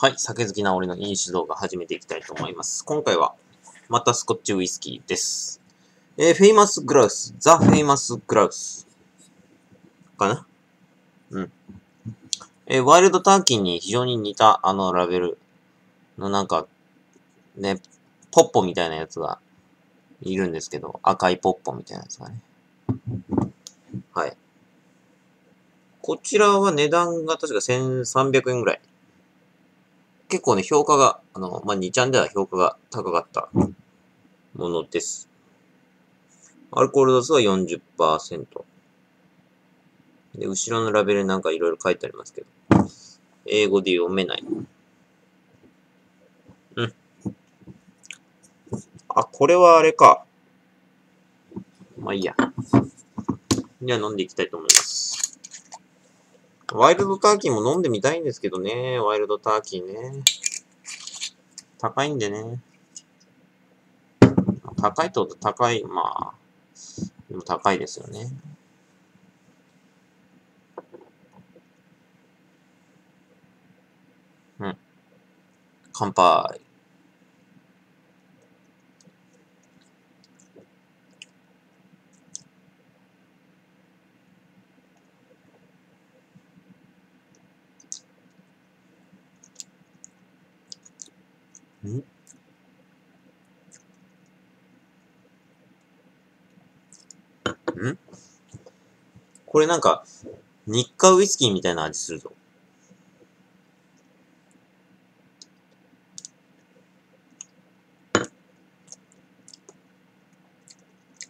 はい、酒好きな俺の飲酒動画始めていきたいと思います。今回は、またスコッチウイスキーです。Famous Grouse、ザ・Famous Grouse。かな？うん。ワイルドターキーに非常に似た、ラベルのなんか、ね、ポッポみたいなやつがいるんですけど、赤いポッポみたいなやつがね。はい。こちらは値段が確か1300円ぐらい。結構ね、評価が、2ちゃんでは評価が高かったものです。アルコール度数は 40%。で、後ろのラベルなんかいろいろ書いてありますけど、英語で読めない。うん。あ、これはあれか。まあいいや。じゃあ飲んでいきたいと思います。ワイルドターキーも飲んでみたいんですけどね。ワイルドターキーね。高いんでね。高いってこと高い。まあ、でも高いですよね。うん。乾杯。ん？ん？これなんか、日課ウイスキーみたいな味するぞ。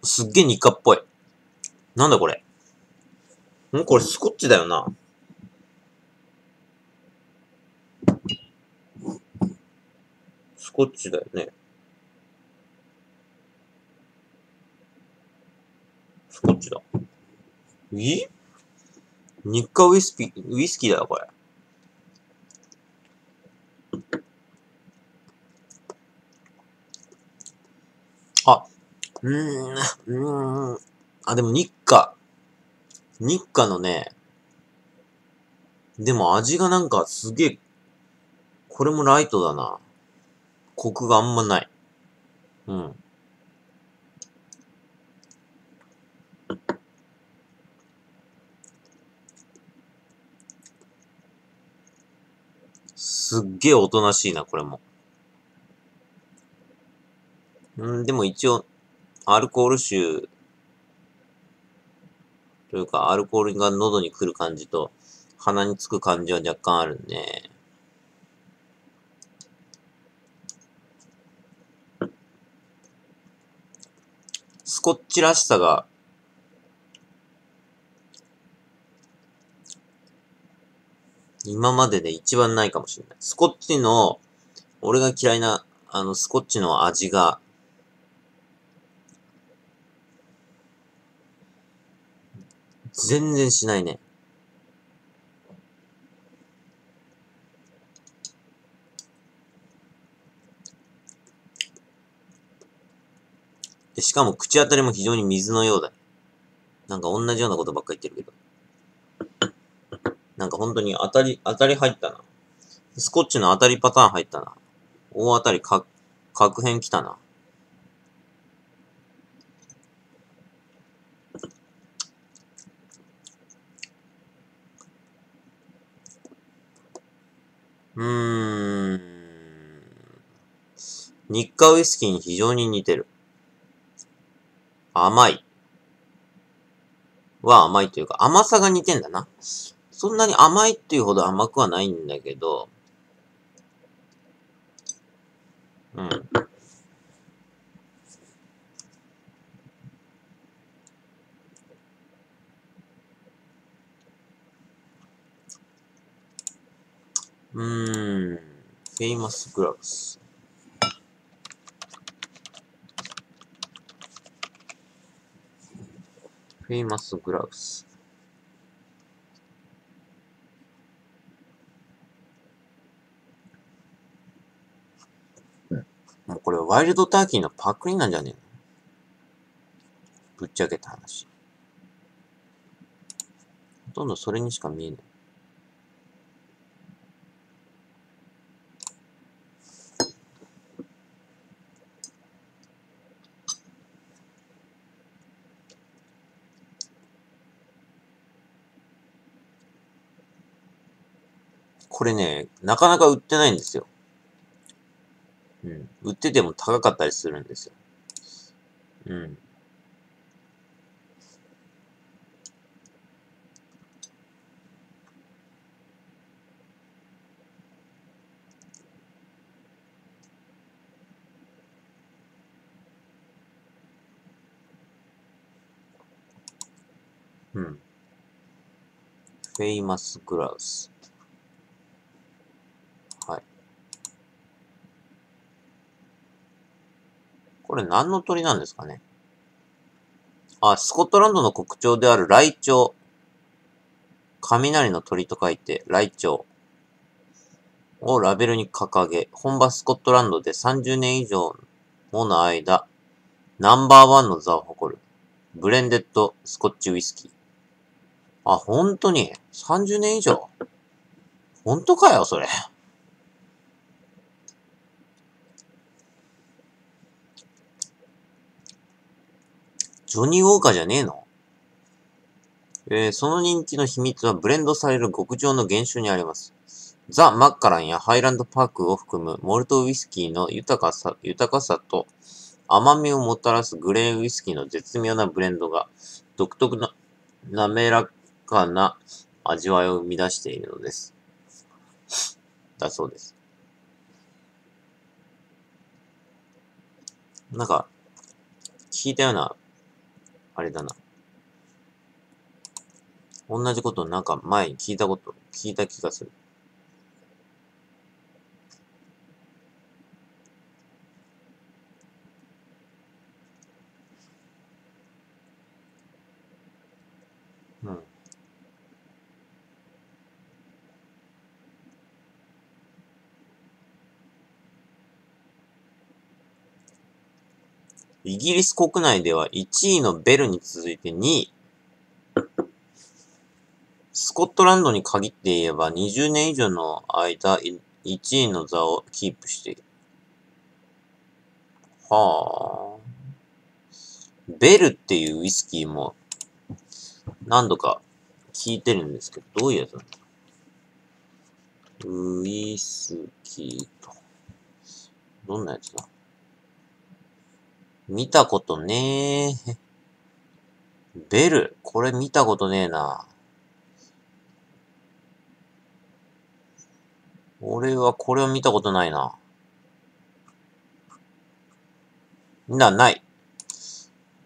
すっげえ日課っぽい。なんだこれ。ん？これスコッチだよな。スコッチだよね。スコッチだ。日課ウイスキーだよ、これ。あ、あ、でも日課のね、でも味がなんかすげえ、これもライトだな。コクがあんまない。うん。すっげえおとなしいな、これも。うん、でも一応、アルコール臭というか、アルコールが喉に来る感じと、鼻につく感じは若干あるね。スコッチらしさが、今までで一番ないかもしれない。スコッチの、俺が嫌いな、スコッチの味が、全然しないね。しかも口当たりも非常に水のようだ。なんか同じようなことばっかり言ってるけど。なんか本当に当たり入ったな。スコッチの当たりパターン入ったな。大当たり確変来たな。日課ウイスキーに非常に似てる。甘い。は甘いというか、甘さが似てんだな。そんなに甘いっていうほど甘くはないんだけど、うん。Famous Grouse。Famous Grouse。もうこれワイルドターキーのパクリなんじゃねえの？ぶっちゃけた話。ほとんどそれにしか見えない。これね、なかなか売ってないんですよ。うん。売ってても高かったりするんですよ。うん。うん。Famous Grouse。はい。これ何の鳥なんですかね。あ、スコットランドの国鳥であるライチョウ。雷の鳥と書いて、ライチョウをラベルに掲げ、本場スコットランドで30年以上もの間、ナンバーワンの座を誇る、ブレンデッドスコッチウイスキー。あ、本当に ?30 年以上。本当かよ、それ。ジョニー・ウォーカーじゃねえの？その人気の秘密はブレンドされる極上の原酒にあります。ザ・マッカランやハイランドパークを含むモルトウイスキーの豊かさと甘みをもたらすグレーンウイスキーの絶妙なブレンドが独特な滑らかな味わいを生み出しているのです。だそうです。なんか、聞いたような、あれだな。同じことなんか前に聞いた気がする。うん。イギリス国内では1位のベルに続いて2位。スコットランドに限って言えば20年以上の間、1位の座をキープしている。はぁ。ベルっていうウイスキーも何度か聞いてるんですけど、どういうやつなんだろう。ウイスキーと。どんなやつだ？見たことねえ。ベル。これ見たことねえな。俺はこれを見たことないな。ない。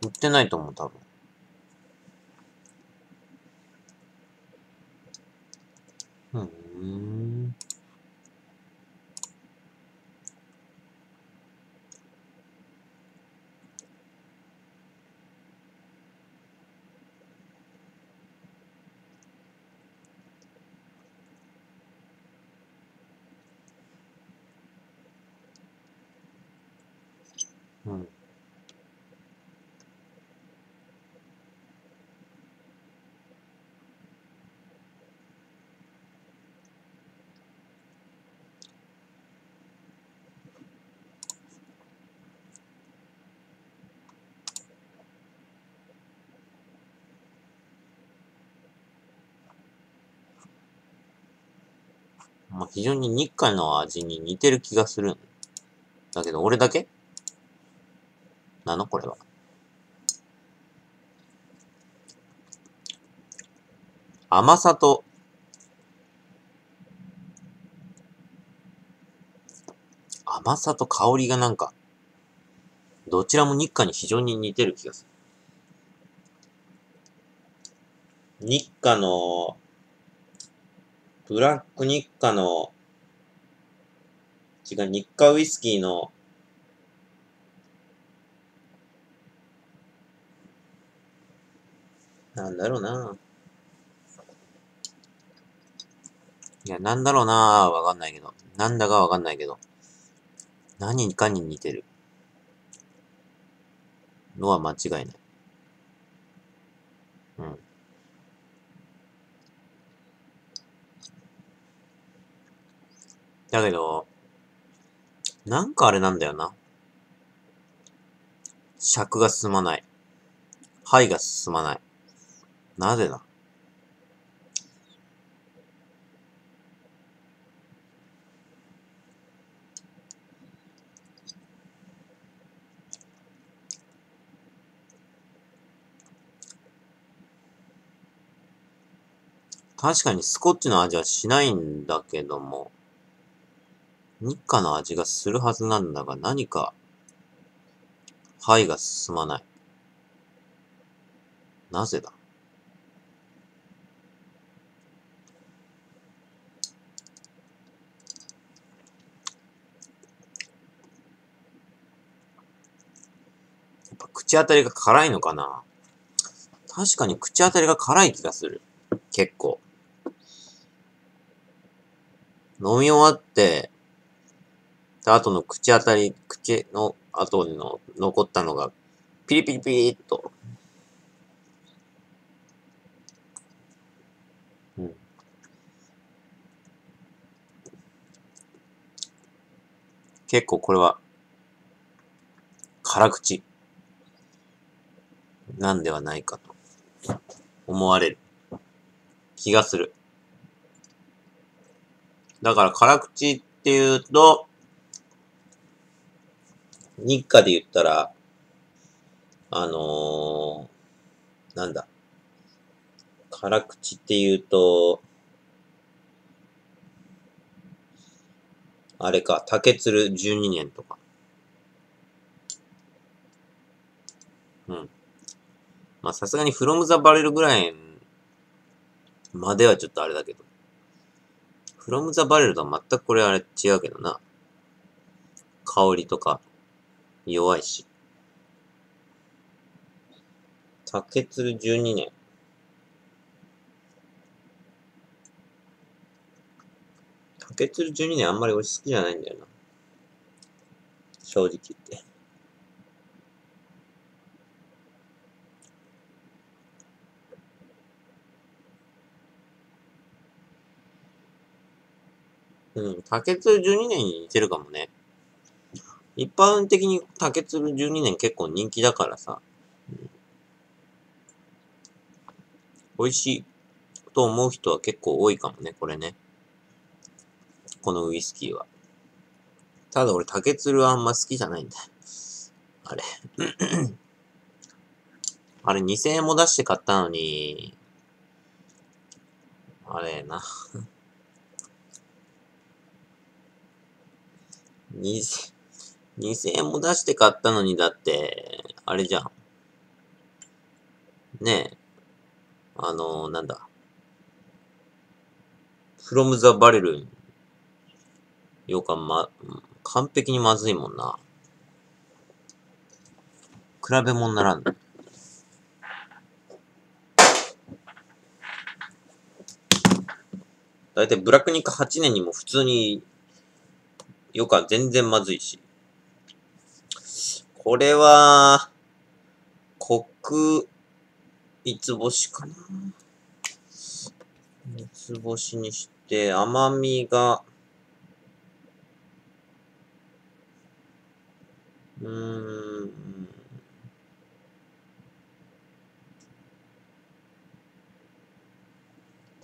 売ってないと思う、多分。うん。まあ、非常に日韓の味に似てる気がする。だけど、俺だけ？なのこれは。甘さと、香りがなんか、どちらも日韓に非常に似てる気がする。日韓の、ブラック日韓の、違う、日韓ウイスキーの、なんだろうな。いや、なんだろうな。わかんないけど。なんだかわかんないけど。何かに似てる。のは間違いない。うん。だけど、なんかあれなんだよな。尺が進まない。範囲が進まない。なぜだ？確かにスコッチの味はしないんだけども、日課の味がするはずなんだが、何か、牌が進まない。なぜだ？やっぱ口当たりが辛いのかな？確かに口当たりが辛い気がする。結構。飲み終わって、あとの口当たり、口の後の残ったのが、ピリピリピリっと。うん。結構これは、辛口なんではないかと思われる気がする。だから辛口っていうと、日課で言ったら、なんだ。辛口って言うと、あれか、竹鶴12年とか。うん。まあ、さすがにフロムザバレルぐらいまではちょっとあれだけど。フロムザバレルとは全くこれあれ違うけどな。香りとか。弱いし。竹鶴12年。竹鶴12年あんまり美味し好きじゃないんだよな。正直言って。うん、竹鶴12年に似てるかもね。一般的に竹鶴12年結構人気だからさ、うん、美味しいと思う人は結構多いかもね、これね。このウイスキーは。ただ俺竹鶴はあんま好きじゃないんだよ。あれ。あれ2000円も出して買ったのに、あれな。2000円も出して買ったのに、だって、あれじゃん。ねえ。なんだ。フロムザバレル、ようか完璧にまずいもんな。比べもんならん。だいたいブラックニック8年にも普通に、ようか全然まずいし。これは、五つ星かな。五つ星にして、甘みが、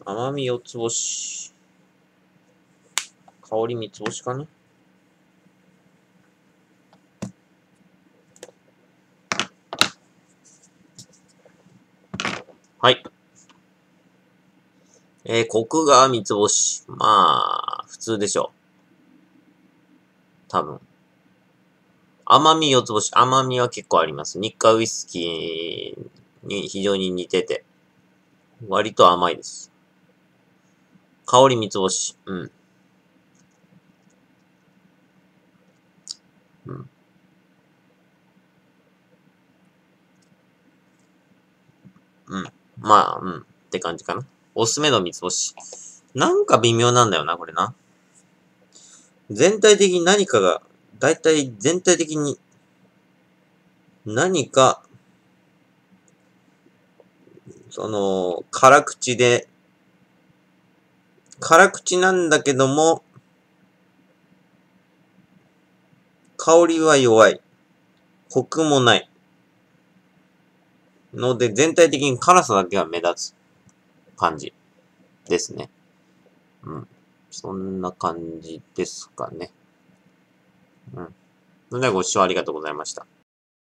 甘み四つ星。香り三つ星かな。はい。コクが三つ星。まあ、普通でしょう。多分。甘み四つ星。甘みは結構あります。日課ウイスキーに非常に似てて。割と甘いです。香り三つ星。うん。うん。うん。まあ、うん。って感じかな。おすすめの三つ星。なんか微妙なんだよな、これな。全体的に何かが、だいたい全体的に何か、辛口で、辛口なんだけども、香りは弱い。コクもない。ので、全体的に辛さだけが目立つ感じですね。うん。そんな感じですかね。うん。それではご視聴ありがとうございました。